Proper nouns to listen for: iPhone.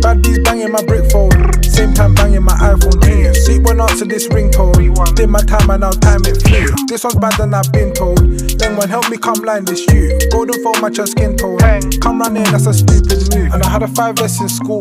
Bad D's banging my brick phone, same time banging my iPhone 10. Sleep went out to this ringtone, did my time and now time it flew. This one's bad than I've been told, Lengwan help me come line this you. Golden phone match your skin tone, come round here that's a stupid move. And I had a 5S in school.